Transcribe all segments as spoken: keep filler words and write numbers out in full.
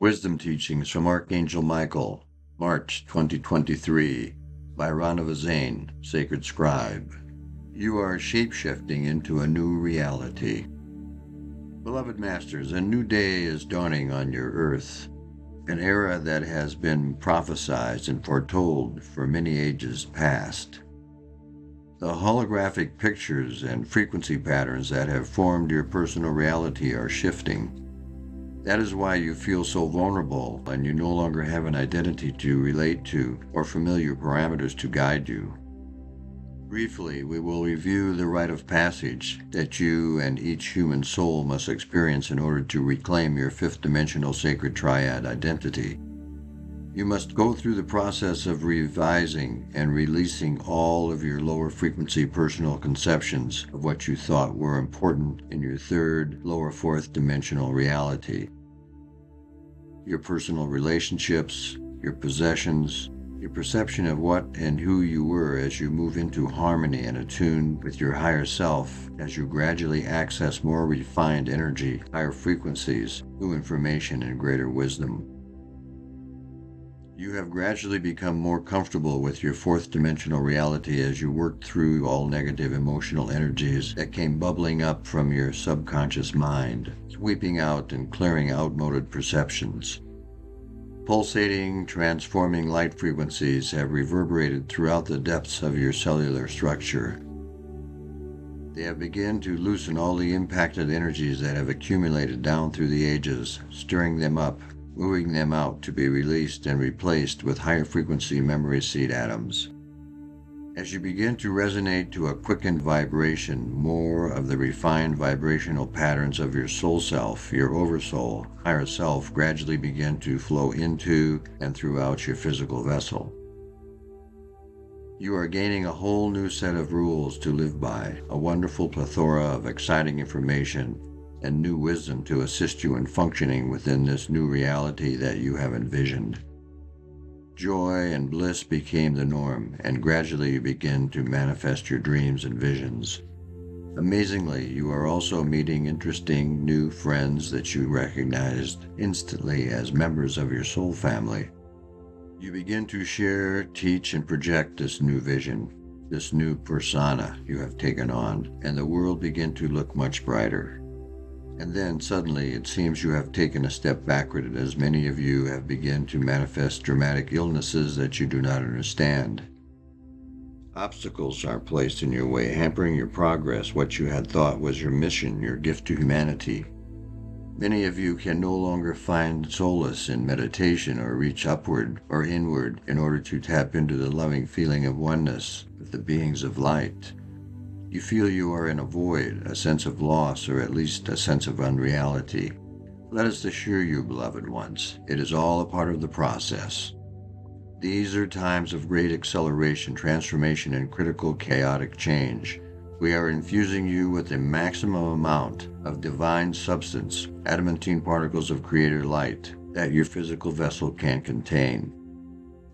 Wisdom Teachings from Archangel Michael, March twenty twenty-three, by Ronna Vezane, Sacred Scribe. You are shape-shifting into a new reality. Beloved Masters, a new day is dawning on your earth, an era that has been prophesied and foretold for many ages past. The holographic pictures and frequency patterns that have formed your personal reality are shifting. That is why you feel so vulnerable and you no longer have an identity to relate to or familiar parameters to guide you. Briefly, we will review the rite of passage that you and each human soul must experience in order to reclaim your fifth dimensional sacred triad identity. You must go through the process of revising and releasing all of your lower frequency personal conceptions of what you thought were important in your third, lower fourth dimensional reality. Your personal relationships, your possessions, your perception of what and who you were as you move into harmony and attune with your higher self, as you gradually access more refined energy, higher frequencies, new information, and greater wisdom. You have gradually become more comfortable with your fourth dimensional reality as you work through all negative emotional energies that came bubbling up from your subconscious mind, sweeping out and clearing outmoded perceptions. Pulsating, transforming light frequencies have reverberated throughout the depths of your cellular structure. They have begun to loosen all the impacted energies that have accumulated down through the ages, stirring them up, moving them out to be released and replaced with higher frequency memory seed atoms. As you begin to resonate to a quickened vibration, more of the refined vibrational patterns of your soul self, your oversoul, higher self, gradually begin to flow into and throughout your physical vessel. You are gaining a whole new set of rules to live by, a wonderful plethora of exciting information and new wisdom to assist you in functioning within this new reality that you have envisioned. Joy and bliss became the norm, and gradually you begin to manifest your dreams and visions. Amazingly, you are also meeting interesting new friends that you recognized instantly as members of your soul family. You begin to share, teach, and project this new vision, this new persona you have taken on, and the world begins to look much brighter. And then suddenly it seems you have taken a step backward, as many of you have begun to manifest dramatic illnesses that you do not understand. Obstacles are placed in your way, hampering your progress, what you had thought was your mission, your gift to humanity. Many of you can no longer find solace in meditation or reach upward or inward in order to tap into the loving feeling of oneness with the beings of light. You feel you are in a void, a sense of loss, or at least a sense of unreality. Let us assure you, beloved ones, it is all a part of the process. These are times of great acceleration, transformation, and critical chaotic change. We are infusing you with the maximum amount of divine substance, adamantine particles of creator light, that your physical vessel can contain.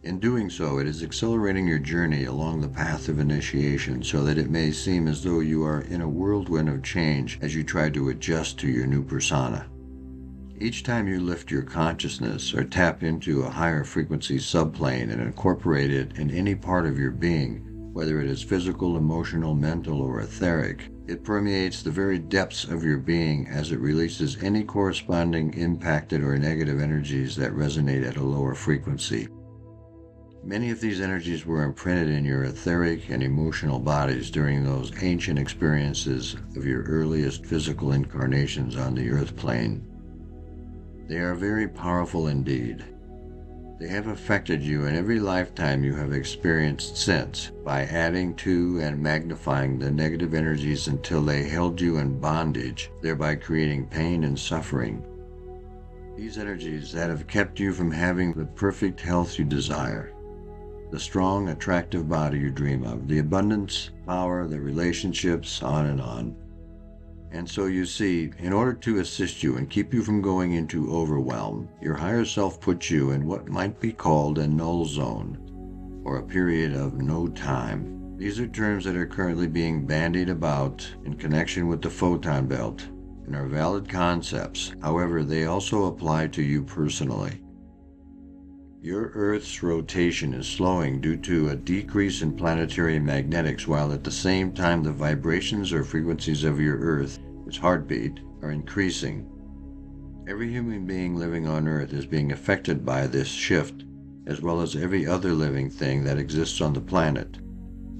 In doing so, it is accelerating your journey along the path of initiation so that it may seem as though you are in a whirlwind of change as you try to adjust to your new persona. Each time you lift your consciousness or tap into a higher frequency subplane and incorporate it in any part of your being, whether it is physical, emotional, mental, or etheric, it permeates the very depths of your being as it releases any corresponding impacted or negative energies that resonate at a lower frequency. Many of these energies were imprinted in your etheric and emotional bodies during those ancient experiences of your earliest physical incarnations on the earth plane. They are very powerful indeed. They have affected you in every lifetime you have experienced since by adding to and magnifying the negative energies until they held you in bondage, thereby creating pain and suffering. These energies that have kept you from having the perfect health you desire, the strong, attractive body you dream of, the abundance, power, the relationships, on and on. And so you see, in order to assist you and keep you from going into overwhelm, your higher self puts you in what might be called a null zone, or a period of no time. These are terms that are currently being bandied about in connection with the photon belt, and are valid concepts. However, they also apply to you personally. Your Earth's rotation is slowing due to a decrease in planetary magnetics, while at the same time the vibrations or frequencies of your Earth, its heartbeat, are increasing. Every human being living on Earth is being affected by this shift, as well as every other living thing that exists on the planet.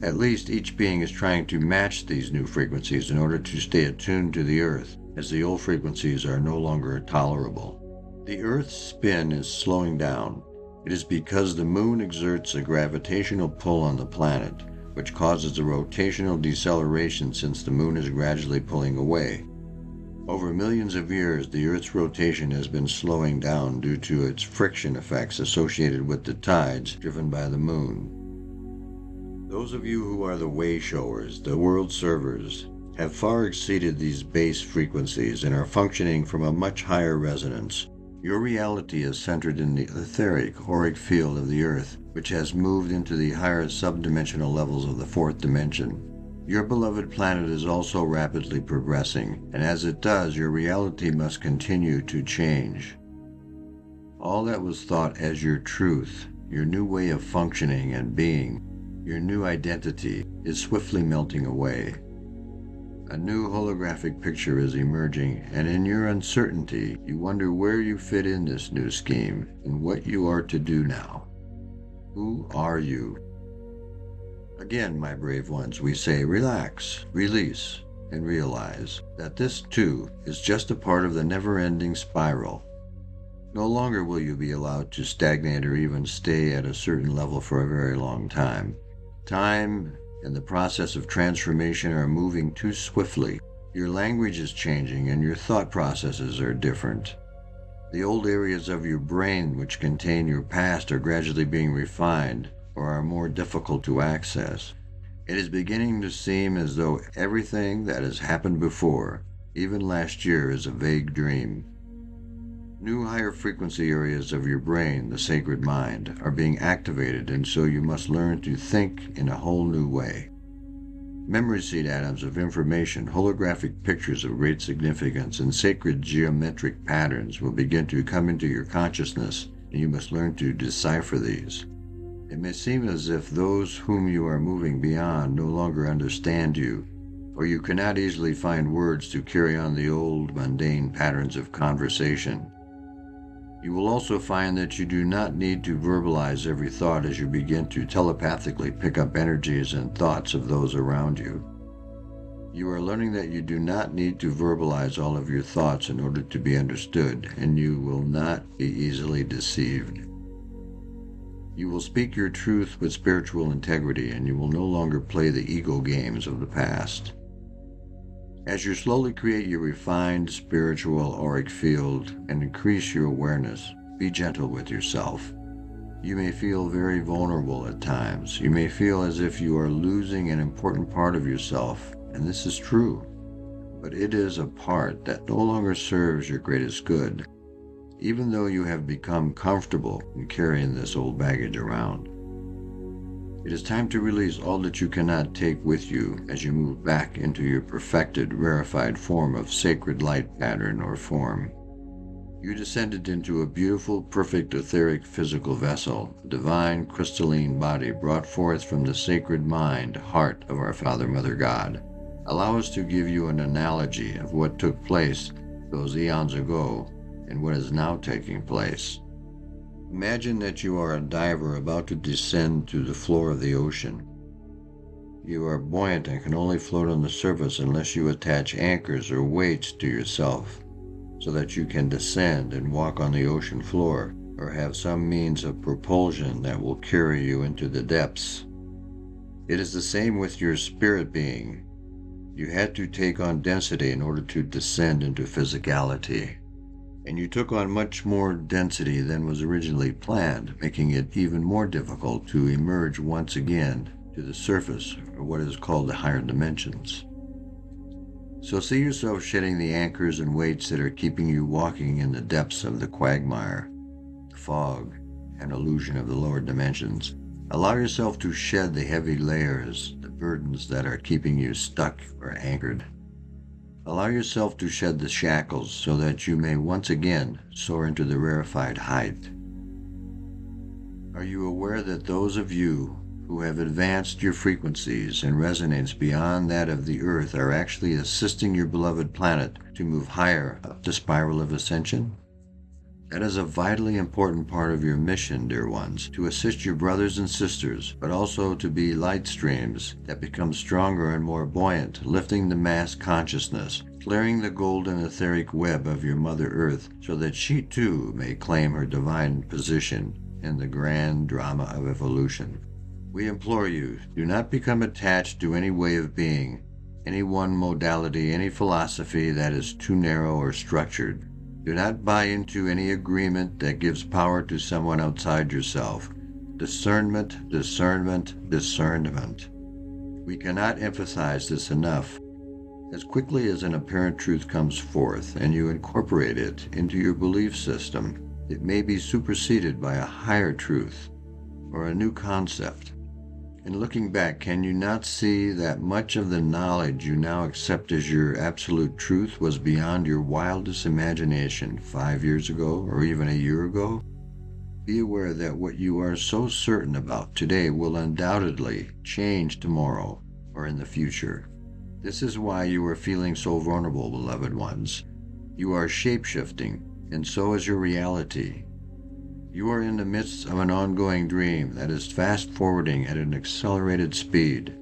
At least each being is trying to match these new frequencies in order to stay attuned to the Earth, as the old frequencies are no longer tolerable. The Earth's spin is slowing down. It is because the Moon exerts a gravitational pull on the planet, which causes a rotational deceleration since the Moon is gradually pulling away. Over millions of years, the Earth's rotation has been slowing down due to its friction effects associated with the tides driven by the Moon. Those of you who are the way-showers, the world servers, have far exceeded these base frequencies and are functioning from a much higher resonance. Your reality is centered in the etheric, auric field of the Earth, which has moved into the higher subdimensional levels of the fourth dimension. Your beloved planet is also rapidly progressing, and as it does, your reality must continue to change. All that was thought as your truth, your new way of functioning and being, your new identity, is swiftly melting away. A new holographic picture is emerging, and in your uncertainty, you wonder where you fit in this new scheme and what you are to do now. Who are you? Again, my brave ones, we say relax, release, and realize that this too is just a part of the never-ending spiral. No longer will you be allowed to stagnate or even stay at a certain level for a very long time. Time and the process of transformation are moving too swiftly. Your language is changing and your thought processes are different. The old areas of your brain which contain your past are gradually being refined or are more difficult to access. It is beginning to seem as though everything that has happened before, even last year, is a vague dream. New higher frequency areas of your brain, the sacred mind, are being activated, and so you must learn to think in a whole new way. Memory seed atoms of information, holographic pictures of great significance, and sacred geometric patterns will begin to come into your consciousness, and you must learn to decipher these. It may seem as if those whom you are moving beyond no longer understand you, or you cannot easily find words to carry on the old mundane patterns of conversation. You will also find that you do not need to verbalize every thought as you begin to telepathically pick up energies and thoughts of those around you. You are learning that you do not need to verbalize all of your thoughts in order to be understood, and you will not be easily deceived. You will speak your truth with spiritual integrity, and you will no longer play the ego games of the past. As you slowly create your refined spiritual auric field and increase your awareness, be gentle with yourself. You may feel very vulnerable at times. You may feel as if you are losing an important part of yourself, and this is true. But it is a part that no longer serves your greatest good, even though you have become comfortable in carrying this old baggage around. It is time to release all that you cannot take with you as you move back into your perfected, rarefied form of sacred light pattern or form. You descended into a beautiful, perfect, etheric physical vessel, a divine, crystalline body brought forth from the sacred mind, heart of our Father, Mother, God. Allow us to give you an analogy of what took place those eons ago and what is now taking place. Imagine that you are a diver about to descend to the floor of the ocean. You are buoyant and can only float on the surface unless you attach anchors or weights to yourself, so that you can descend and walk on the ocean floor, or have some means of propulsion that will carry you into the depths. It is the same with your spirit being. You had to take on density in order to descend into physicality, and you took on much more density than was originally planned, making it even more difficult to emerge once again to the surface, or what is called the higher dimensions. So see yourself shedding the anchors and weights that are keeping you walking in the depths of the quagmire, the fog, and illusion of the lower dimensions. Allow yourself to shed the heavy layers, the burdens that are keeping you stuck or anchored. Allow yourself to shed the shackles so that you may once again soar into the rarefied height. Are you aware that those of you who have advanced your frequencies and resonance beyond that of the Earth are actually assisting your beloved planet to move higher up the spiral of ascension? That is a vitally important part of your mission, dear ones, to assist your brothers and sisters, but also to be light streams that become stronger and more buoyant, lifting the mass consciousness, clearing the golden etheric web of your Mother Earth so that she too may claim her divine position in the grand drama of evolution. We implore you, do not become attached to any way of being, any one modality, any philosophy that is too narrow or structured. Do not buy into any agreement that gives power to someone outside yourself. Discernment, discernment, discernment. We cannot emphasize this enough. As quickly as an apparent truth comes forth and you incorporate it into your belief system, it may be superseded by a higher truth or a new concept. In looking back, can you not see that much of the knowledge you now accept as your absolute truth was beyond your wildest imagination five years ago or even a year ago? Be aware that what you are so certain about today will undoubtedly change tomorrow or in the future. This is why you are feeling so vulnerable, beloved ones. You are shape-shifting, and so is your reality. You are in the midst of an ongoing dream that is fast-forwarding at an accelerated speed.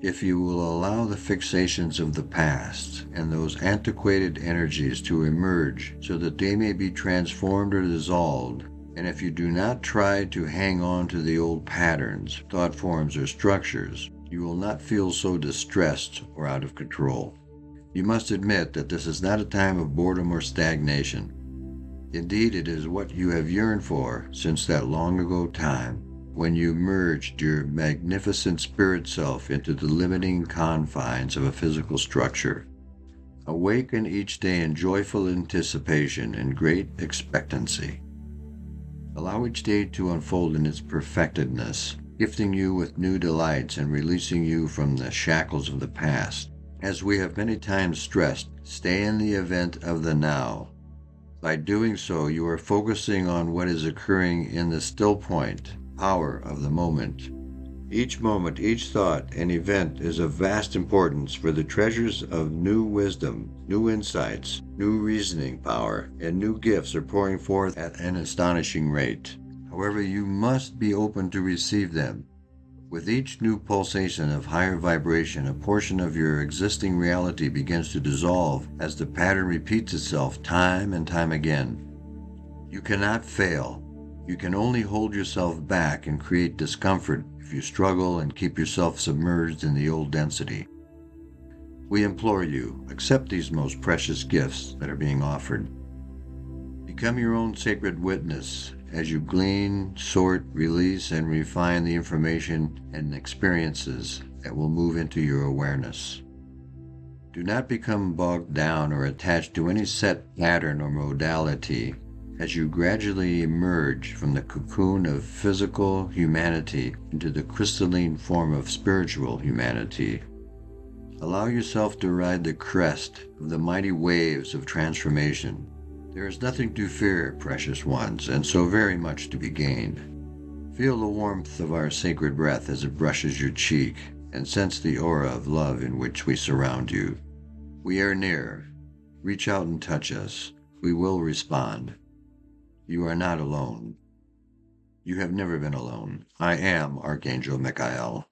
If you will allow the fixations of the past and those antiquated energies to emerge so that they may be transformed or dissolved, and if you do not try to hang on to the old patterns, thought forms, or structures, you will not feel so distressed or out of control. You must admit that this is not a time of boredom or stagnation. Indeed, it is what you have yearned for since that long-ago time when you merged your magnificent spirit self into the limiting confines of a physical structure. Awaken each day in joyful anticipation and great expectancy. Allow each day to unfold in its perfectedness, gifting you with new delights and releasing you from the shackles of the past. As we have many times stressed, stay in the event of the now. By doing so, you are focusing on what is occurring in the still point, power of the moment. Each moment, each thought, and event is of vast importance for the treasures of new wisdom, new insights, new reasoning power, and new gifts are pouring forth at an astonishing rate. However, you must be open to receive them. With each new pulsation of higher vibration, a portion of your existing reality begins to dissolve as the pattern repeats itself time and time again. You cannot fail. You can only hold yourself back and create discomfort if you struggle and keep yourself submerged in the old density. We implore you, accept these most precious gifts that are being offered. Become your own sacred witness as you glean, sort, release, and refine the information and experiences that will move into your awareness. Do not become bogged down or attached to any set pattern or modality as you gradually emerge from the cocoon of physical humanity into the crystalline form of spiritual humanity. Allow yourself to ride the crest of the mighty waves of transformation. There is nothing to fear, precious ones, and so very much to be gained. Feel the warmth of our sacred breath as it brushes your cheek, and sense the aura of love in which we surround you. We are near. Reach out and touch us. We will respond. You are not alone. You have never been alone. I am Archangel Michael.